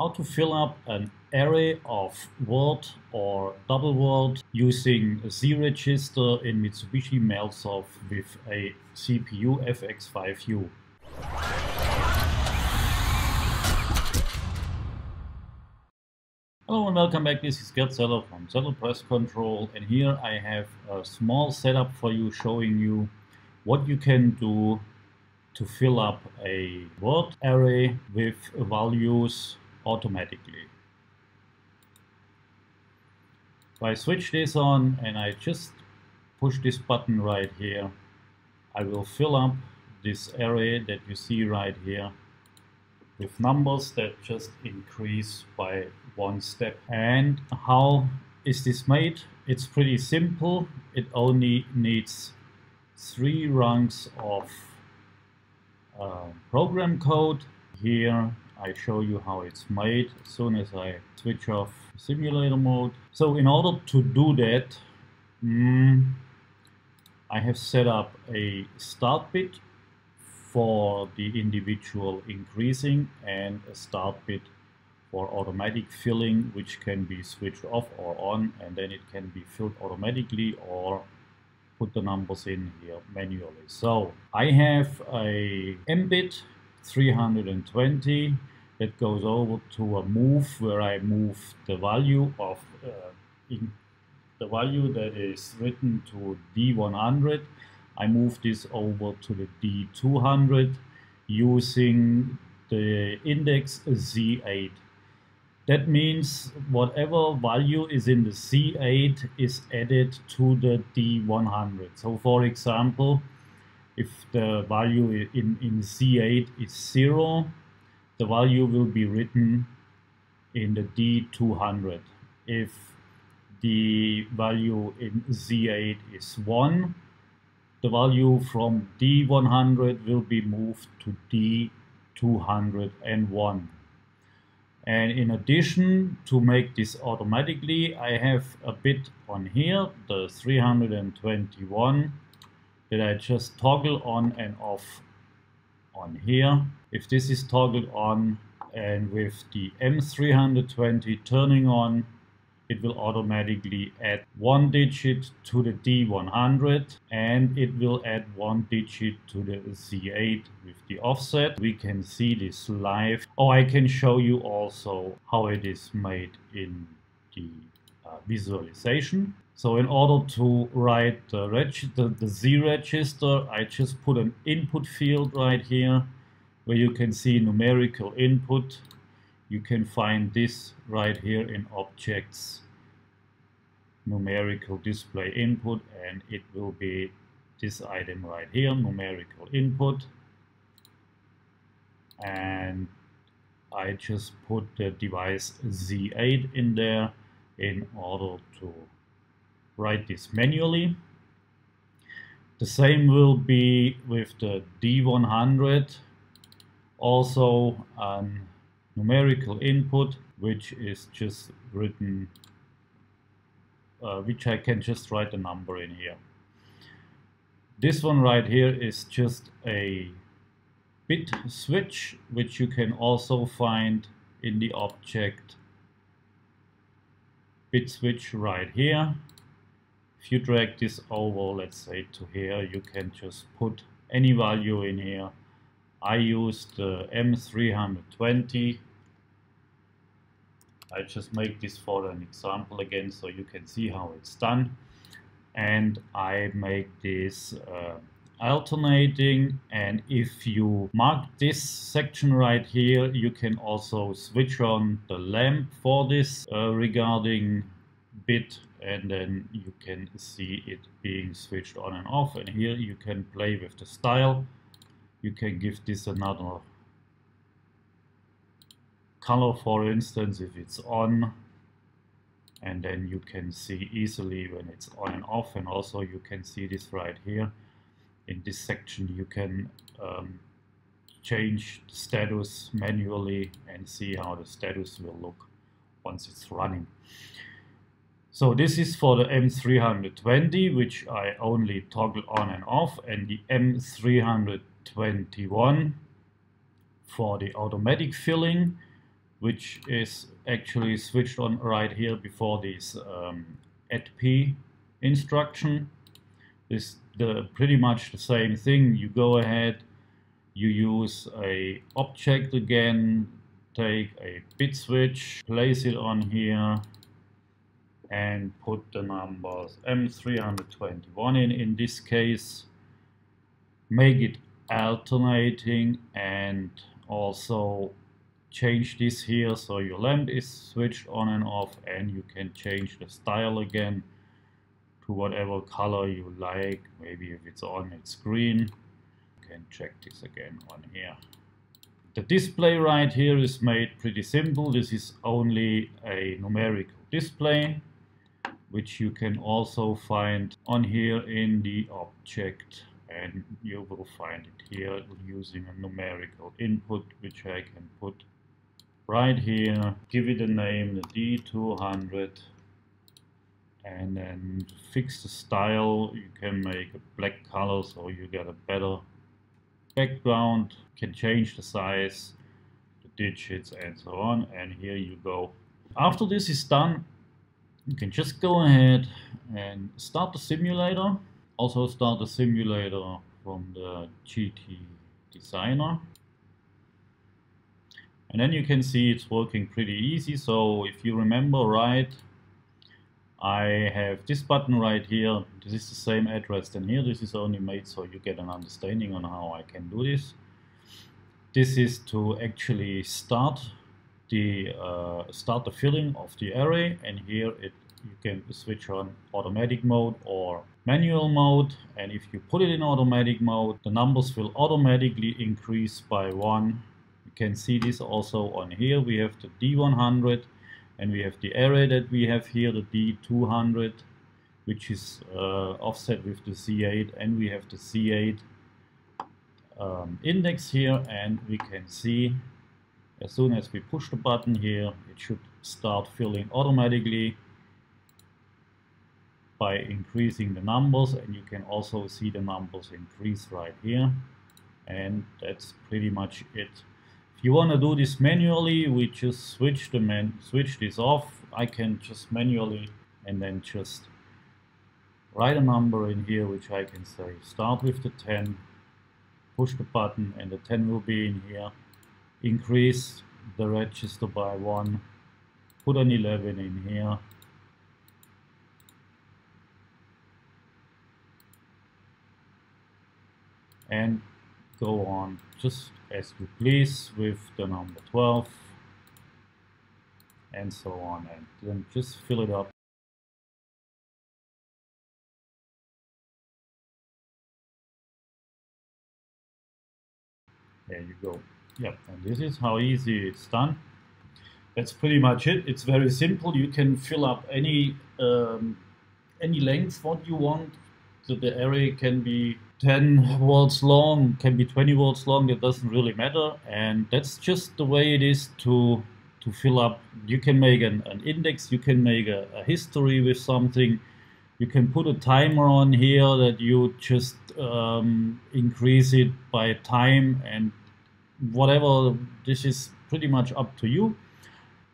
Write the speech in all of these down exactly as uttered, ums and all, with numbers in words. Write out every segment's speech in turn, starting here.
how to fill up an array of word or double word using a Z register in Mitsubishi Melsoft with a C P U F X five U. Hello and welcome back. This is Gerd Zeller from Zeller Press Control, and here I have a small setup for you, showing you what you can do to fill up a word array with values automatically. If I switch this on and I just push this button right here, I will fill up this array that you see right here with numbers that just increase by one step. And how is this made? It's pretty simple. It only needs three rungs of uh, program code. Here I show you how it's made as soon as I switch off simulator mode. So in order to do that, mm, I have set up a start bit for the individual increasing and a start bit for automatic filling, which can be switched off or on, and then it can be filled automatically or put the numbers in here manually. So I have a mbit three hundred twenty that goes over to a move, where I move the value of uh, in the value that is written to D one hundred. I move this over to the D two hundred using the index Z eight. That means whatever value is in the Z eight is added to the D one hundred. So for example, if the value in, in Z eight is zero, the value will be written in the D two hundred. If the value in Z eight is one, the value from D one hundred will be moved to D two hundred one. And in addition, to make this automatically, I have a bit on here, the three hundred twenty-one, that I just toggle on and off on here. If this is toggled on and with the M three hundred twenty turning on, it will automatically add one digit to the D one hundred, and it will add one digit to the Z eight with the offset. We can see this live, or I can show you also how it is made in the uh, visualization. So in order to write the, the, the Z register, I just put an input field right here where you can see numerical input. You can find this right here in objects, numerical display input, and it will be this item right here, numerical input. And I just put the device Z eight in there in order to write this manually. The same will be with the D one hundred, also an numerical input, which is just written, uh, which I can just write a number in here. This one right here is just a bit switch, which you can also find in the object bit switch right here. If you drag this over, let's say to here, you can just put any value in here. I used the M three hundred twenty. I just make this for an example again, so you can see how it's done. And I make this uh, alternating. And if you mark this section right here, you can also switch on the lamp for this uh, regarding bit, and then you can see it being switched on and off. And here you can play with the style. You can give this another color, for instance, if it's on, and then you can see easily when it's on and off. And also you can see this right here in this section. You can um, change the status manually and see how the status will look once it's running. So this is for the M three hundred twenty, which I only toggle on and off, and the M three hundred twenty-one for the automatic filling, which is actually switched on right here before this um, add P instruction. This the pretty much the same thing. You go ahead, you use a object again, take a bit switch, place it on here, and put the numbers M three twenty-one in, in this case, make it alternating, and also change this here so your lamp is switched on and off, and you can change the style again to whatever color you like. Maybe if it's on, it's green. You can check this again on here. The display right here is made pretty simple. This is only a numerical display, which you can also find on here in the object, and you will find it here using a numerical input, which I can put right here. Give it a name, the D two hundred, and then fix the style. You can make a black color so you get a better background. You can change the size, the digits, and so on, and here you go. After this is done, you can just go ahead and start the simulator. Also start the simulator from the G T Designer. And then you can see it's working pretty easy. So if you remember right, I have this button right here. This is the same address than here. This is only made so you get an understanding on how I can do this. This is to actually start the uh, start the filling of the array, and here it you can switch on automatic mode or manual mode. And if you put it in automatic mode, the numbers will automatically increase by one. You can see this also on here. We have the D one hundred, and we have the array that we have here, the D two hundred, which is uh, offset with the C eight, and we have the C eight um, index here, and we can see as soon as we push the button here, it should start filling automatically by increasing the numbers, and you can also see the numbers increase right here. And that's pretty much it. If you want to do this manually, we just switch the man switch this off. I can just manually and then just write a number in here, which I can say start with the ten, push the button, and the ten will be in here. Increase the register by one, put an eleven in here, and go on just as you please with the number twelve, and so on, and then just fill it up. There you go. Yep, and this is how easy it's done. That's pretty much it. It's very simple. You can fill up any um, any length what you want. So the array can be ten words long, can be twenty words long. It doesn't really matter. And that's just the way it is to to fill up. You can make an, an index. You can make a, a history with something. You can put a timer on here that you just um, increase it by time and whatever. This is pretty much up to you,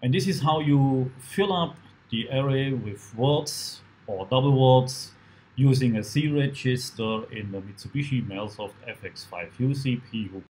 and this is how you fill up the array with words or double words using a C register in the Mitsubishi Melsoft F X five U C P U.